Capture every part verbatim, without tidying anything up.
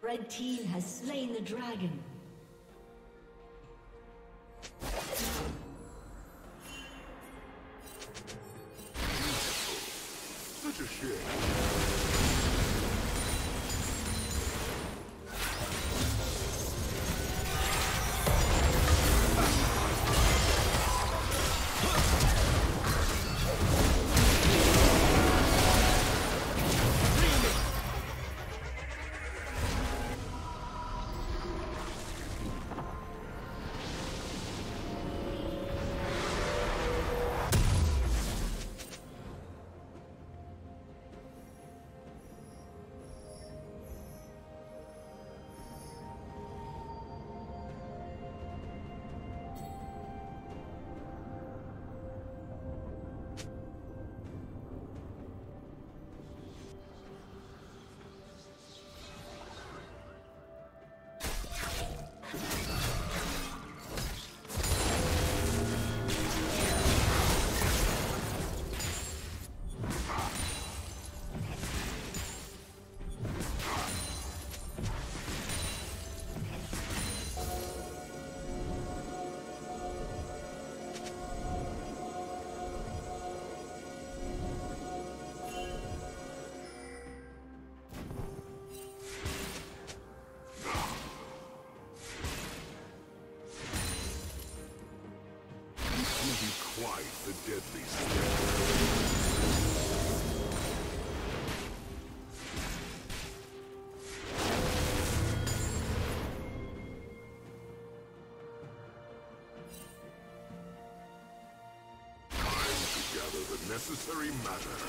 Red team has slain the dragon. Such a shit. The deadly step. Time to gather the necessary matter.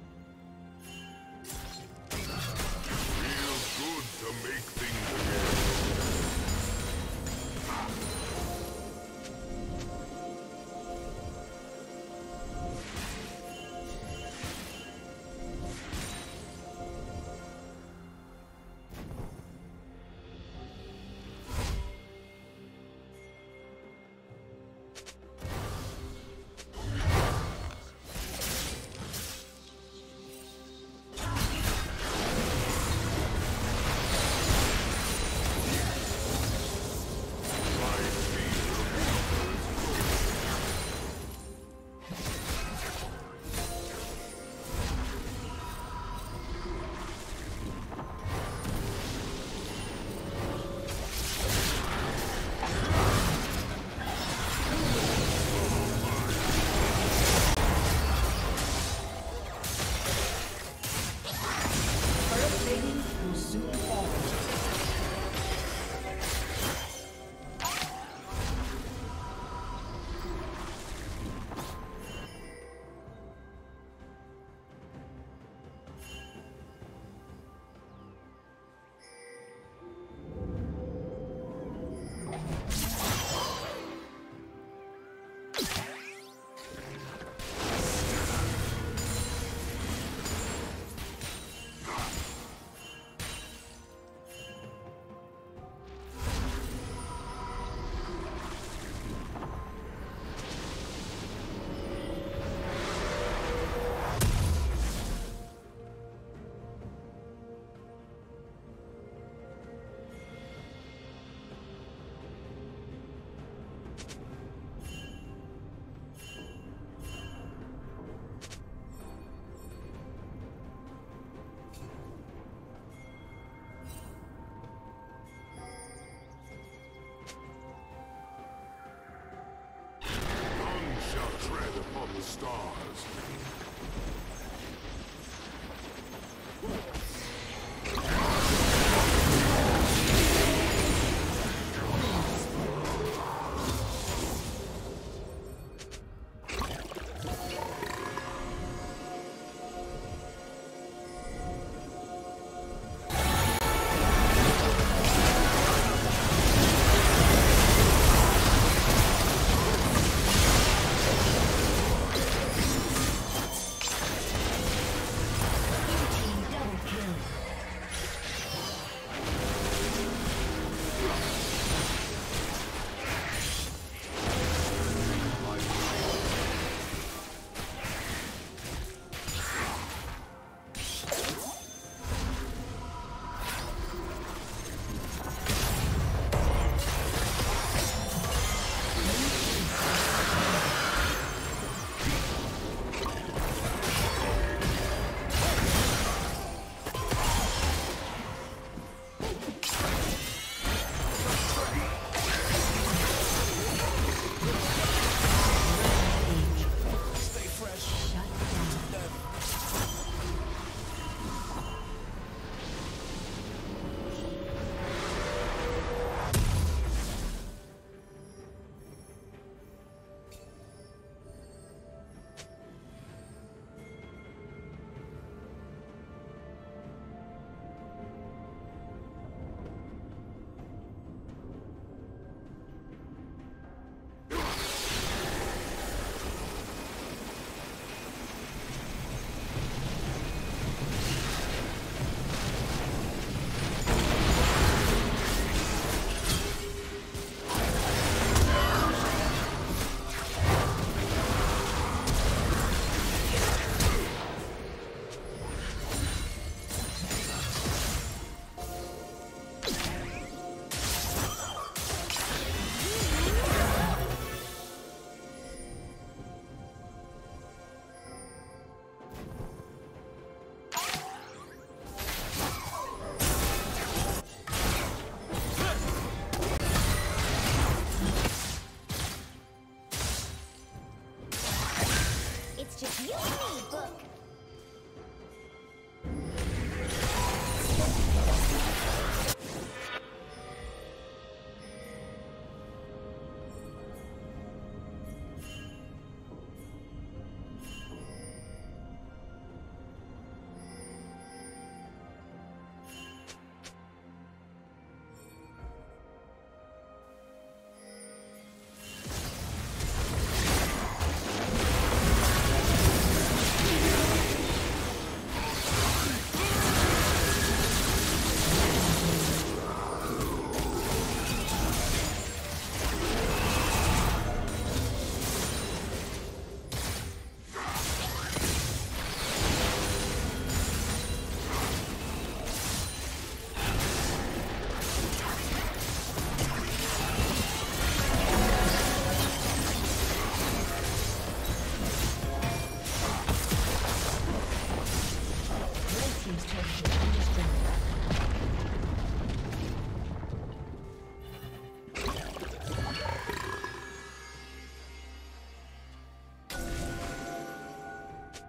Feels good to make things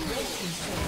Thank you.